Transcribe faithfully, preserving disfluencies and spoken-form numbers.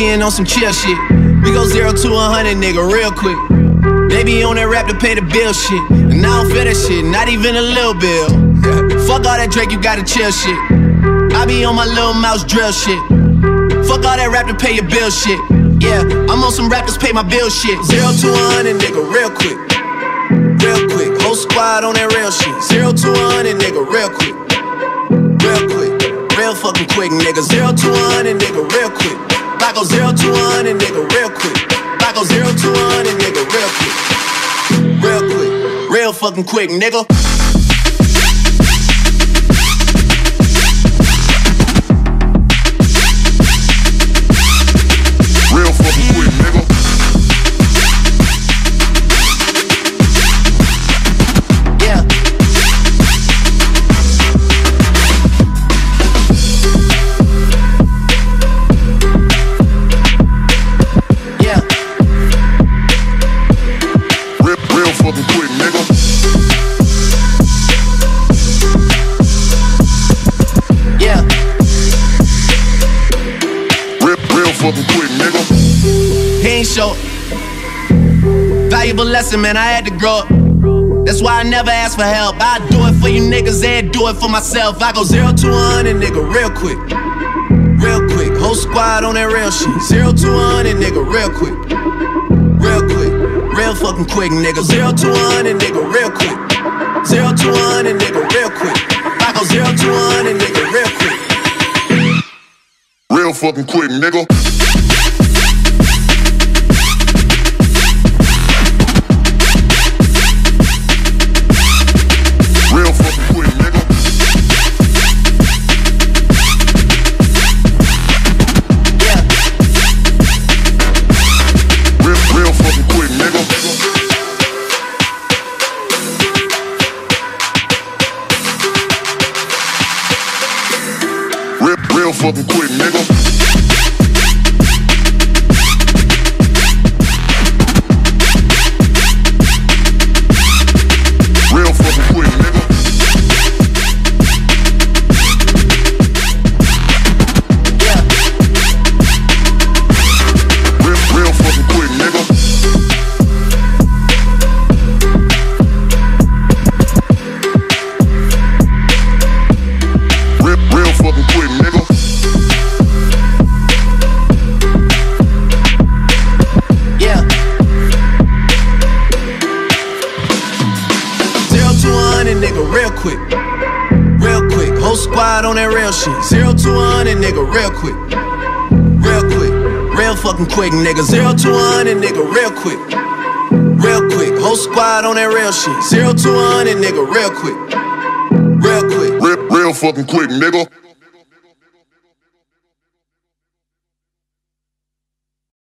being on some chill shit. We go zero to a hundred, nigga, real quick. They be on that rap to pay the bill shit, and I don't feel that shit, not even a little bill. Fuck all that Drake, you gotta chill shit. I be on my little mouse drill shit. Fuck all that rap to pay your bill shit. Yeah, I'm on some rappers pay my bill shit. Zero to a hundred, nigga, real quick. Real quick, whole squad on that real shit. Zero to a hundred, nigga, real quick. Real quick, real fucking quick, nigga. Zero to a hundred, nigga, real quick. I go zero to a hundred, nigga, real quick. I go zero to a hundred, nigga, real quick. Real quick, real fucking quick, nigga. Valuable lesson, man, I had to grow up. That's why I never ask for help. I do it for you niggas and do it for myself. I go zero to one and nigga real quick. Real quick, whole squad on that real shit. Zero to one and nigga real quick. Real quick, real fucking quick, nigga. Zero to one and nigga real quick. Zero to one and nigga real quick. I go zero to one and nigga real quick. Real fucking quick, nigga. Fucking quick, nigga. Real fucking quick, nigga. Yeah. Real, real fucking quick, nigga. Real, real fucking quick, nigga. Nigga, real quick, real quick, whole squad on that real shit. Zero to one and nigga, real quick, real quick, real fucking quick, nigga. Zero to one and nigga, real quick, real quick, whole squad on that real shit. Zero to one and nigga, real quick, real quick, real, real fucking quick, nigga.